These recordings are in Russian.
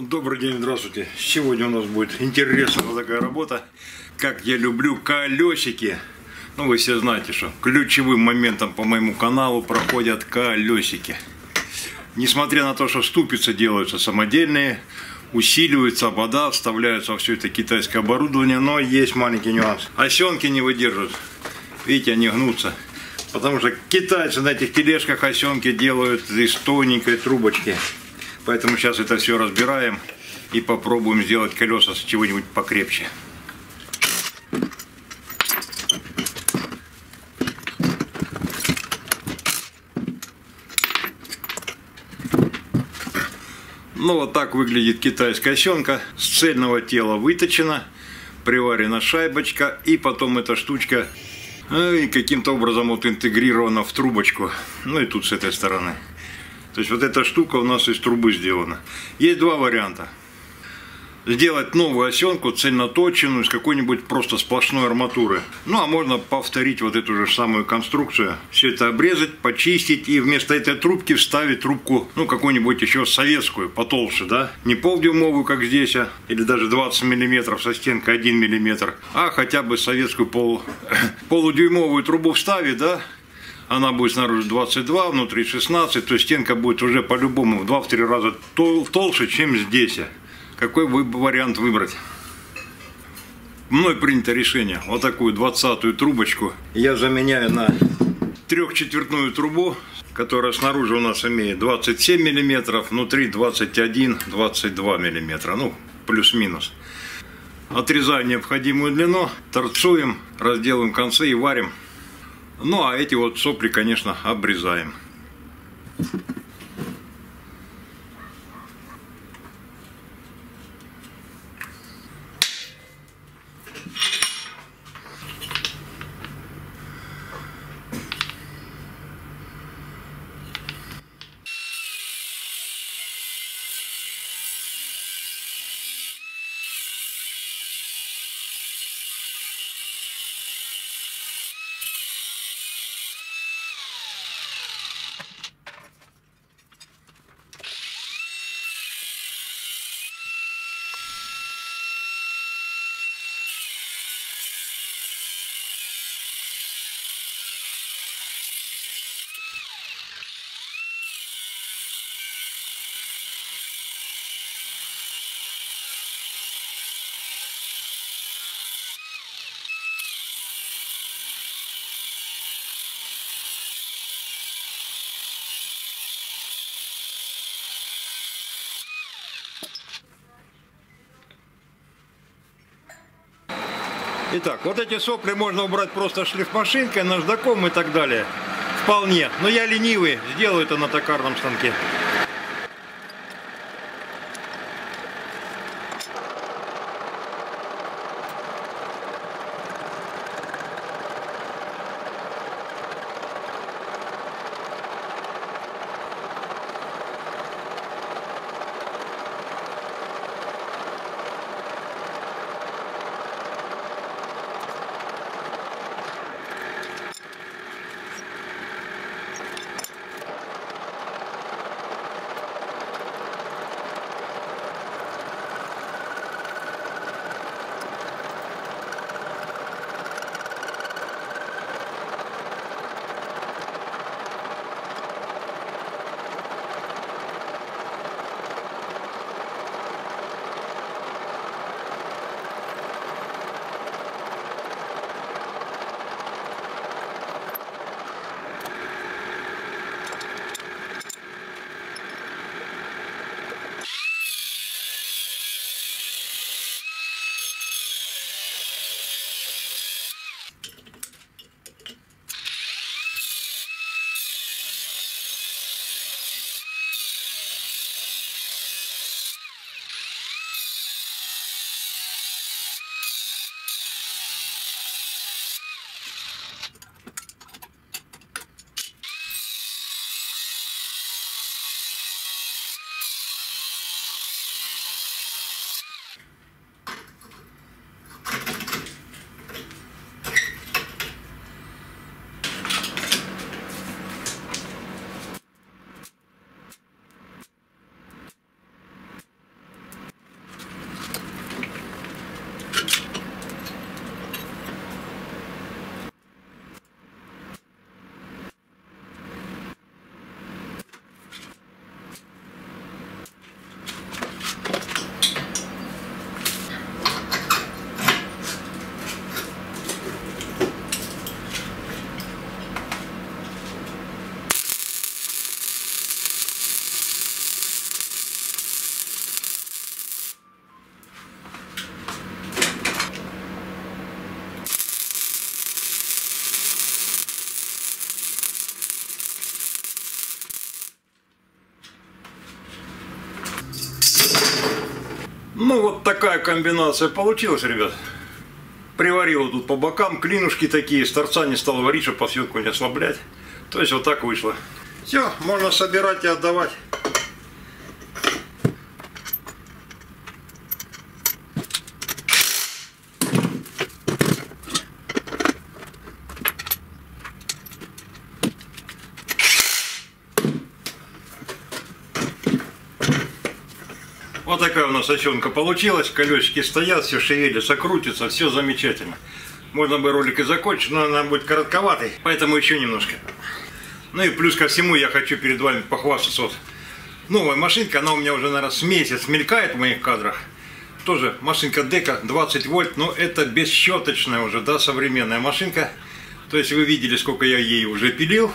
Добрый день, здравствуйте. Сегодня у нас будет интересная такая работа. Как я люблю колесики. Ну, вы все знаете, что ключевым моментом по моему каналу проходят колесики. Несмотря на то, что ступицы делаются самодельные, усиливается вода, вставляются во все это китайское оборудование, но есть маленький нюанс. Осенки не выдерживают. Видите, они гнутся. Потому что китайцы на этих тележках осенки делают из тоненькой трубочки. Поэтому сейчас это все разбираем и попробуем сделать колеса с чего-нибудь покрепче. Ну вот так выглядит китайская осенка. С цельного тела выточена, приварена шайбочка, и потом эта штучка каким-то образом вот интегрирована в трубочку. Ну и тут с этой стороны. То есть вот эта штука у нас из трубы сделана. Есть два варианта. Сделать новую осенку, цельноточенную, с какой-нибудь просто сплошной арматуры. Ну а можно повторить вот эту же самую конструкцию. Все это обрезать, почистить и вместо этой трубки вставить трубку, ну какую-нибудь еще советскую, потолще, да? Не полдюймовую, как здесь, или даже 20 мм со стенкой 1 мм, а хотя бы советскую полудюймовую трубу вставить, да? Она будет снаружи 22, внутри 16, то есть стенка будет уже по-любому в 2-3 раза толще, чем здесь. Какой вариант выбрать? Мной принято решение. Вот такую 20-ю трубочку я заменяю на 3-четвертную трубу, которая снаружи у нас имеет 27 мм, внутри 21-22 мм, ну плюс-минус. Отрезаю необходимую длину, торцуем, разделываем концы и варим. Ну а эти вот сопли, конечно, обрезаем. Итак, вот эти сопли можно убрать просто шлифмашинкой, наждаком и так далее. Вполне. Но я ленивый, сделаю это на токарном станке. Ну вот такая комбинация получилась, ребят. Приварил тут по бокам, клинушки такие, с торца не стал варить, чтобы подсветку не ослаблять. То есть вот так вышло. Все, можно собирать и отдавать. Вот такая у нас осёнка получилась, колесики стоят, все шевелится, крутится, все замечательно. Можно бы ролик и закончить, но она будет коротковатой, поэтому еще немножко. Ну и плюс ко всему я хочу перед вами похвастаться. Вот новая машинка, она у меня уже, наверное, с месяц мелькает в моих кадрах. Тоже машинка DECO 20 вольт, но это бесщеточная уже, да, современная машинка. То есть вы видели, сколько я ей уже пилил.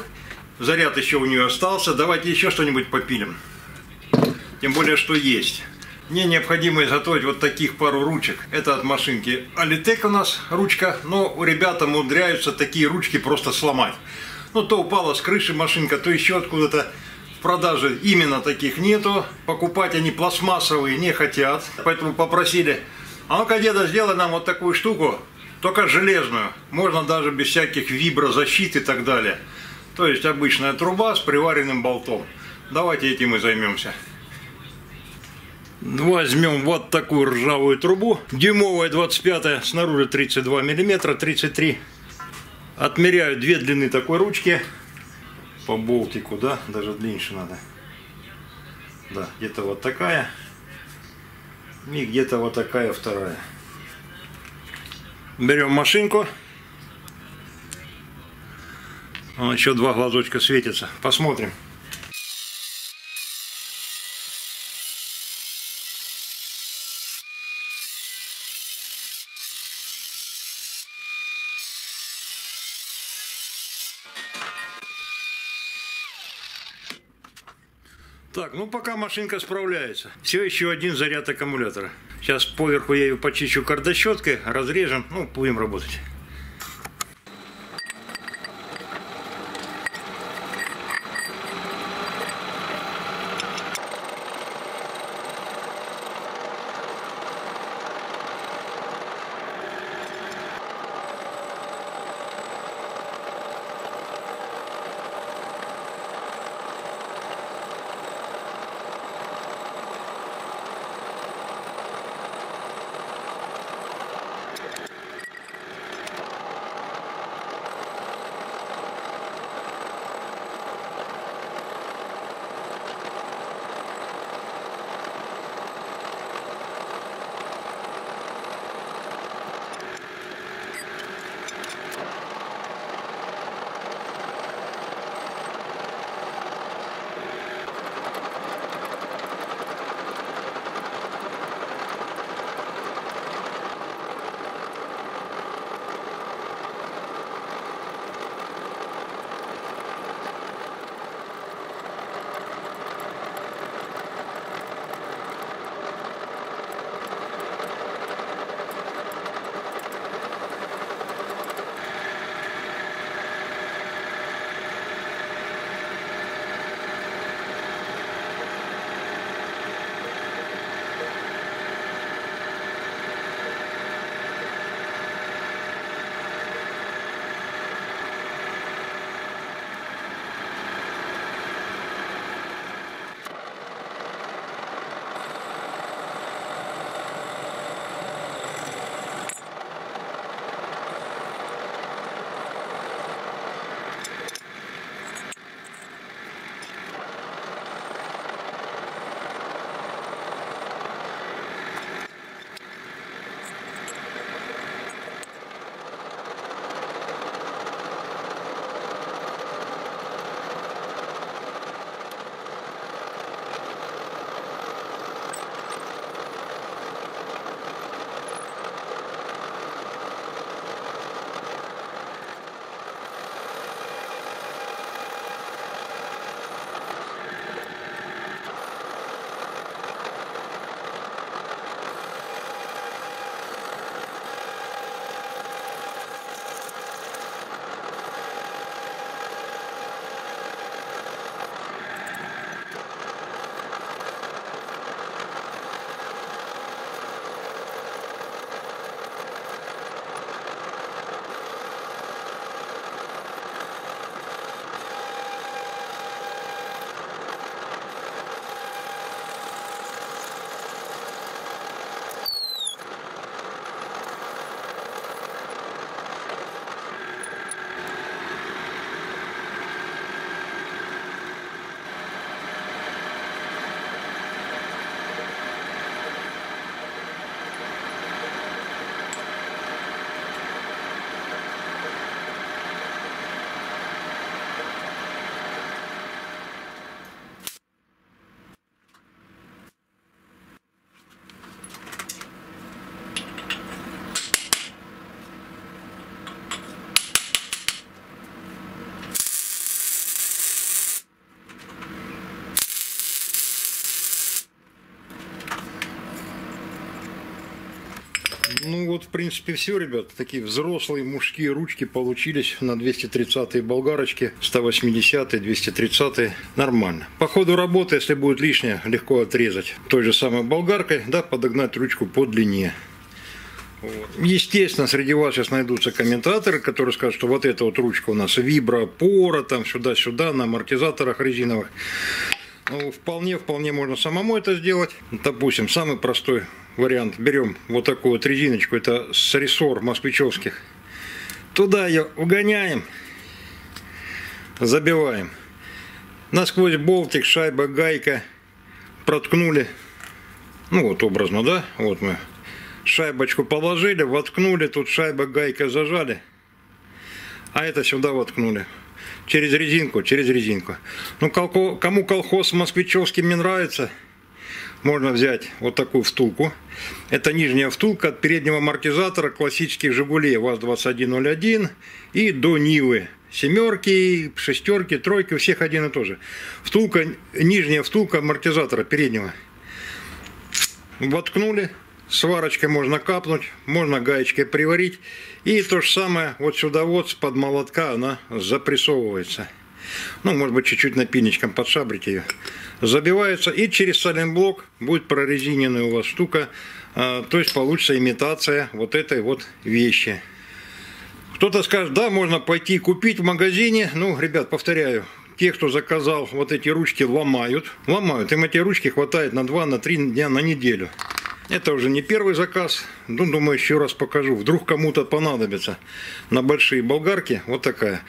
Заряд еще у нее остался, давайте еще что-нибудь попилим. Тем более, что есть. Мне необходимо изготовить вот таких пару ручек. Это от машинки Алитек у нас ручка, но у ребят умудряются такие ручки просто сломать. Ну, то упала с крыши машинка, то еще откуда-то. В продаже именно таких нету. Покупать они пластмассовые не хотят. Поэтому попросили, а ну-ка, деда, сделай нам вот такую штуку, только железную. Можно даже без всяких виброзащит и так далее. То есть обычная труба с приваренным болтом. Давайте этим и займемся. Возьмем вот такую ржавую трубу, дюймовая 25, снаружи 32 миллиметра, 33. Отмеряю две длины такой ручки, по болтику, да, даже длиннее надо. Да, где-то вот такая, и где-то вот такая вторая. Берем машинку. О, еще два глазочка светятся, посмотрим. Так, ну пока машинка справляется. Все еще один заряд аккумулятора. Сейчас поверху я ее почищу кардощеткой, разрежем, ну, будем работать. Ну вот, в принципе, все, ребята. Такие взрослые мужские ручки получились на 230-е болгарочки, 180-е, 230-е. Нормально. По ходу работы, если будет лишнее, легко отрезать той же самой болгаркой, да, подогнать ручку по длине. Вот. Естественно, среди вас сейчас найдутся комментаторы, которые скажут, что вот эта вот ручка у нас виброопора, там сюда-сюда, на амортизаторах резиновых. Ну, вполне можно самому это сделать. Допустим, самый простой вариант. Берем вот такую вот резиночку, это с рессор москвичевских. Туда ее угоняем, забиваем. Насквозь болтик, шайба, гайка. Проткнули. Ну вот образно, да? Вот мы шайбочку положили, воткнули, тут шайба, гайка зажали. А это сюда воткнули. Через резинку, через резинку. Ну, кому колхоз москвичевский не нравится, можно взять вот такую втулку. Это нижняя втулка от переднего амортизатора классических Жигулей ВАЗ 2101 и до Нивы. Семерки, шестерки, тройки, у всех один и тот же. Втулка, нижняя втулка амортизатора переднего. Воткнули. Сварочкой можно капнуть, можно гаечкой приварить. И то же самое вот сюда вот под молотка она запрессовывается. Ну, может быть, чуть-чуть напильничком подшабрить ее. Забивается, и через сайлентблок будет прорезиненная у вас штука. То есть получится имитация вот этой вот вещи. Кто-то скажет, да, можно пойти купить в магазине. Ну, ребят, повторяю. Те, кто заказал вот эти ручки, ломают. Им эти ручки хватает на 2-3 дня на неделю. Это уже не первый заказ. Ну, думаю, еще раз покажу. Вдруг кому-то понадобится на большие болгарки. Вот такая.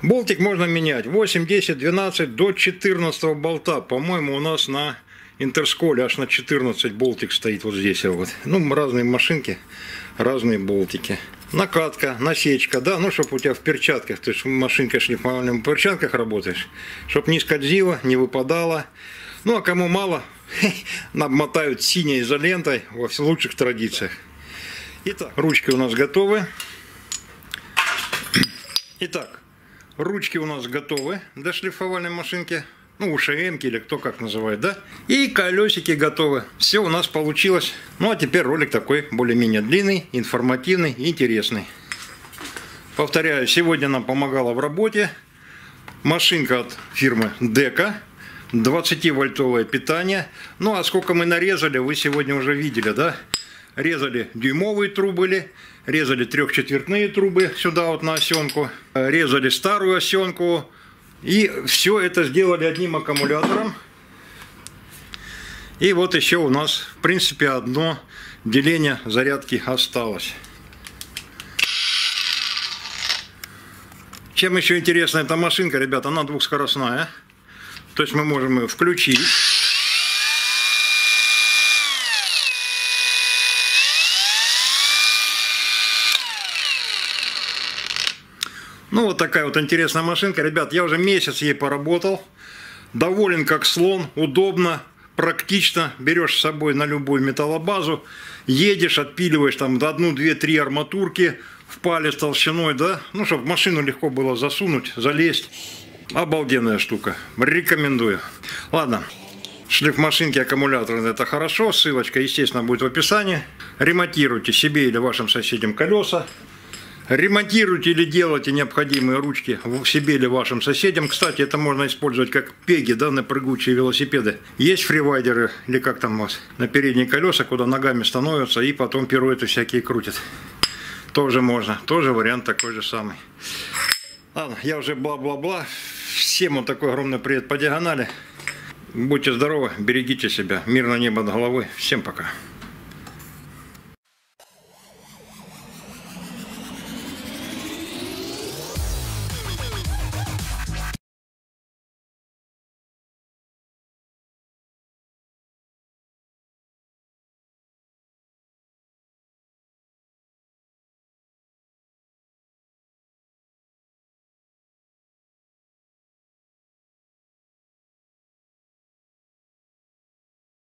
Болтик можно менять. 8, 10, 12 до 14 болта. По-моему, у нас на Интерсколе аж на 14 болтик стоит вот здесь. Вот. Ну, разные машинки, разные болтики. Накатка, насечка, да, ну, чтобы у тебя в перчатках, ты же машинкой шлифовальной в перчатках работаешь, чтобы не скользило, не выпадало. Ну, а кому мало, обмотают синей изолентой во всех лучших традициях. Итак, ручки у нас готовы. Итак, ручки у нас готовы для шлифовальной машинки. Ну, УШМ или кто как называет, да? И колесики готовы. Все у нас получилось. Ну, а теперь ролик такой более-менее длинный, информативный и интересный. Повторяю, сегодня нам помогала в работе машинка от фирмы DECO. 20-вольтовое питание. Ну, а сколько мы нарезали, вы сегодня уже видели, да? Резали дюймовые трубы, резали трехчетвертные трубы сюда вот на осенку. Резали старую осенку. И все это сделали одним аккумулятором. И вот еще у нас, в принципе, одно деление зарядки осталось. Чем еще интересна эта машинка, ребята? Она двухскоростная. То есть мы можем ее включить. Ну, вот такая вот интересная машинка. Ребят, я уже месяц ей поработал. Доволен как слон. Удобно, практично. Берешь с собой на любую металлобазу. Едешь, отпиливаешь там до 1, 2, 3 арматурки в палец толщиной, да? Ну, чтобы машину легко было засунуть, залезть. Обалденная штука. Рекомендую. Ладно. Шлифмашинки, аккумуляторы, это хорошо. Ссылочка, естественно, будет в описании. Ремонтируйте себе или вашим соседям колеса. Ремонтируйте или делайте необходимые ручки себе или вашим соседям. Кстати, это можно использовать как пеги, да, на прыгучие велосипеды. Есть фривайдеры, или как там у вас, на передние колеса, куда ногами становятся и потом пируэты всякие крутят. Тоже можно, тоже вариант такой же самый. Ладно, я уже бла-бла-бла. Всем вот такой огромный привет по диагонали. Будьте здоровы, берегите себя. Мир на небо над головой. Всем пока.